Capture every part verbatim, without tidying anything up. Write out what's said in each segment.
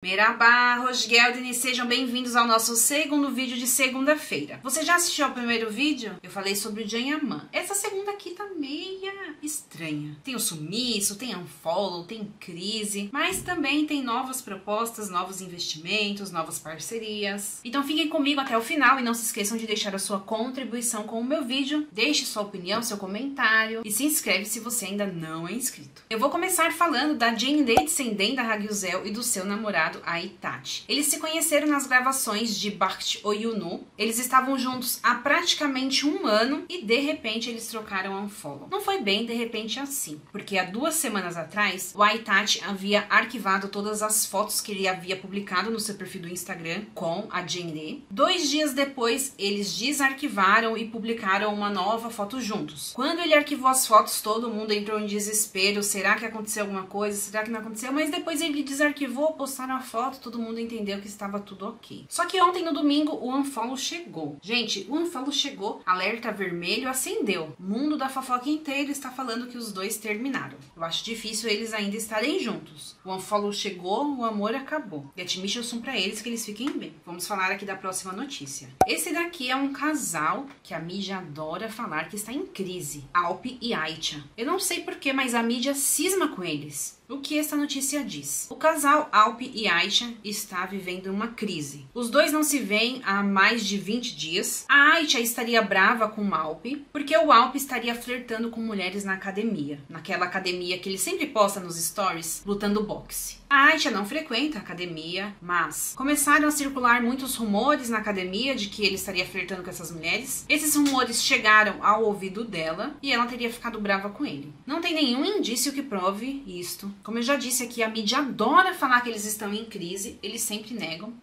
Merhaba, Rosgeldini, sejam bem-vindos ao nosso segundo vídeo de segunda-feira. Você já assistiu ao primeiro vídeo? Eu falei sobre o Gianyaman. Essa segunda aqui tá meia estranha. Tem o sumiço, tem unfollow, tem crise, mas também tem novas propostas, novos investimentos, novas parcerias. Então fiquem comigo até o final e não se esqueçam de deixar a sua contribuição com o meu vídeo. Deixe sua opinião, seu comentário e se inscreve se você ainda não é inscrito. Eu vou começar falando da Jane descendente da Hagiozel e do seu namorado Aitati. Eles se conheceram nas gravações de Bakht Oyunu. Eles estavam juntos há praticamente um ano e de repente eles trocaram unfollow. Não foi bem de repente assim, porque há duas semanas atrás o Aitati havia arquivado todas as fotos que ele havia publicado no seu perfil do Instagram com a Jane. Dois dias depois eles desarquivaram e publicaram uma nova foto juntos. Quando ele arquivou as fotos todo mundo entrou em desespero, será que aconteceu alguma coisa, será que não aconteceu, mas depois ele desarquivou, postaram a foto, todo mundo entendeu que estava tudo ok. Só que ontem no domingo o unfollow chegou. Gente, o unfollow chegou, alerta vermelho acendeu. O mundo da fofoca inteiro está falando que os dois terminaram. Eu acho difícil eles ainda estarem juntos. O unfollow chegou, o amor acabou. E admitam para eles que eles fiquem bem. Vamos falar aqui da próxima notícia. Esse daqui é um casal que a mídia adora falar que está em crise. Alp e Ayça. Eu não sei porquê, mas a mídia cisma com eles. O que essa notícia diz? O casal Alp e Ayça está vivendo uma crise. Os dois não se veem há mais de vinte dias. A Ayça estaria brava com o Alp, porque o Alp estaria flertando com mulheres na academia. Naquela academia que ele sempre posta nos stories, lutando boxe. A Ayça não frequenta a academia, mas começaram a circular muitos rumores na academia de que ele estaria flertando com essas mulheres. Esses rumores chegaram ao ouvido dela e ela teria ficado brava com ele. Não tem nenhum indício que prove isto. Como eu já disse aqui, a mídia adora falar que eles estão em crise, eles sempre negam.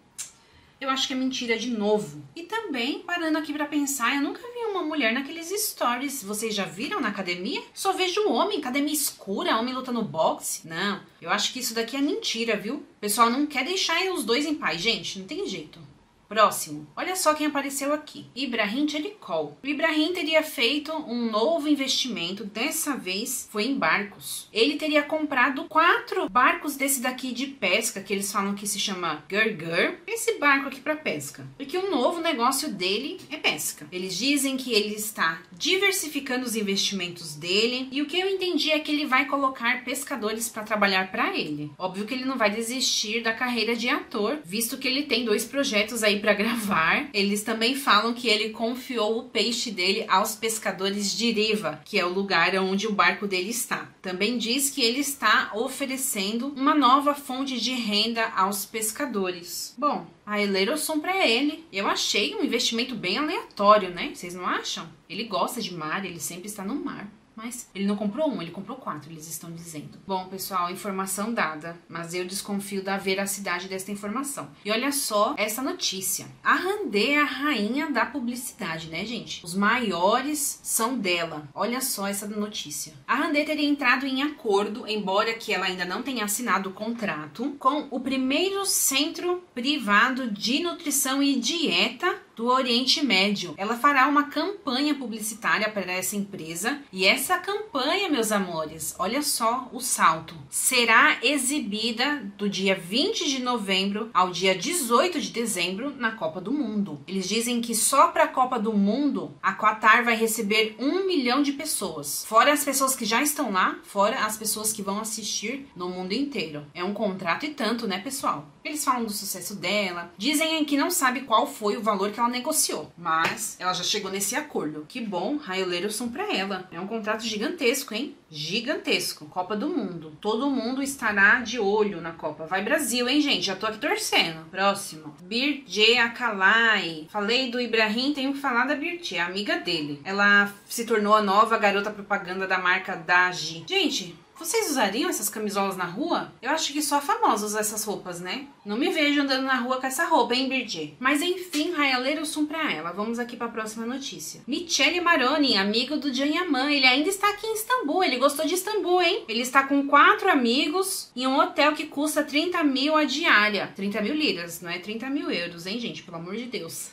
Eu acho que é mentira de novo. E também, parando aqui pra pensar, eu nunca vi uma mulher naqueles stories. Vocês já viram na academia? Só vejo homem, academia escura, homem lutando boxe. Não, eu acho que isso daqui é mentira, viu? O pessoal não quer deixar os dois em paz, gente, não tem jeito. Próximo. Olha só quem apareceu aqui. Ibrahim Celikkol. O Ibrahim teria feito um novo investimento, dessa vez foi em barcos. Ele teria comprado quatro barcos desse daqui de pesca, que eles falam que se chama Gurgur. Esse barco aqui para pesca. Porque o novo negócio dele é pesca. Eles dizem que ele está diversificando os investimentos dele e o que eu entendi é que ele vai colocar pescadores para trabalhar para ele. Óbvio que ele não vai desistir da carreira de ator, visto que ele tem dois projetos aí para gravar. Eles também falam que ele confiou o peixe dele aos pescadores de Riva, que é o lugar onde o barco dele está. Também diz que ele está oferecendo uma nova fonte de renda aos pescadores. Bom, a Elerosson para ele. Eu achei um investimento bem aleatório, né? Vocês não acham? Ele gosta de mar, ele sempre está no mar. Mas ele não comprou um, ele comprou quatro, eles estão dizendo. Bom, pessoal, informação dada, mas eu desconfio da veracidade desta informação. E olha só essa notícia. A Hande é a rainha da publicidade, né, gente? Os maiores são dela. Olha só essa notícia. A Hande teria entrado em acordo, embora que ela ainda não tenha assinado o contrato, com o primeiro centro privado de nutrição e dieta do Oriente Médio. Ela fará uma campanha publicitária para essa empresa e essa campanha, meus amores, olha só o salto, será exibida do dia vinte de novembro ao dia dezoito de dezembro na Copa do Mundo. Eles dizem que só para a Copa do Mundo a Qatar vai receber um milhão de pessoas, fora as pessoas que já estão lá, fora as pessoas que vão assistir no mundo inteiro. É um contrato e tanto, né, pessoal? Eles falam do sucesso dela, dizem que não sabe qual foi o valor que ela negociou, mas ela já chegou nesse acordo. Que bom, Hagiozel para ela. É um contrato gigantesco, hein? Gigantesco. Copa do Mundo. Todo mundo estará de olho na Copa. Vai Brasil, hein, gente? Já tô aqui torcendo. Próximo. Birce Akalay. Falei do Ibrahim, tenho que falar da Birce, a amiga dele. Ela se tornou a nova garota propaganda da marca Dagi. Gente, vocês usariam essas camisolas na rua? Eu acho que só famosos usam essas roupas, né? Não me vejo andando na rua com essa roupa, hein, Birce? Mas enfim, raialeiro sum pra ela. Vamos aqui pra próxima notícia. Michele Maroni, amigo do Gianyaman. Ele ainda está aqui em Istambul. Ele gostou de Istambul, hein? Ele está com quatro amigos em um hotel que custa trinta mil a diária. trinta mil liras, não é trinta mil euros, hein, gente? Pelo amor de Deus.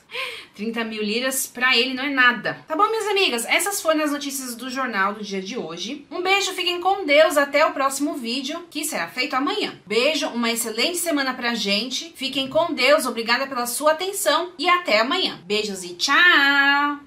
trinta mil liras pra ele não é nada. Tá bom, minhas amigas? Essas foram as notícias do jornal do dia de hoje. Um beijo, fiquem com Deus. Deus, até o próximo vídeo, que será feito amanhã. Beijo, uma excelente semana pra gente. Fiquem com Deus, obrigada pela sua atenção e até amanhã. Beijos e tchau!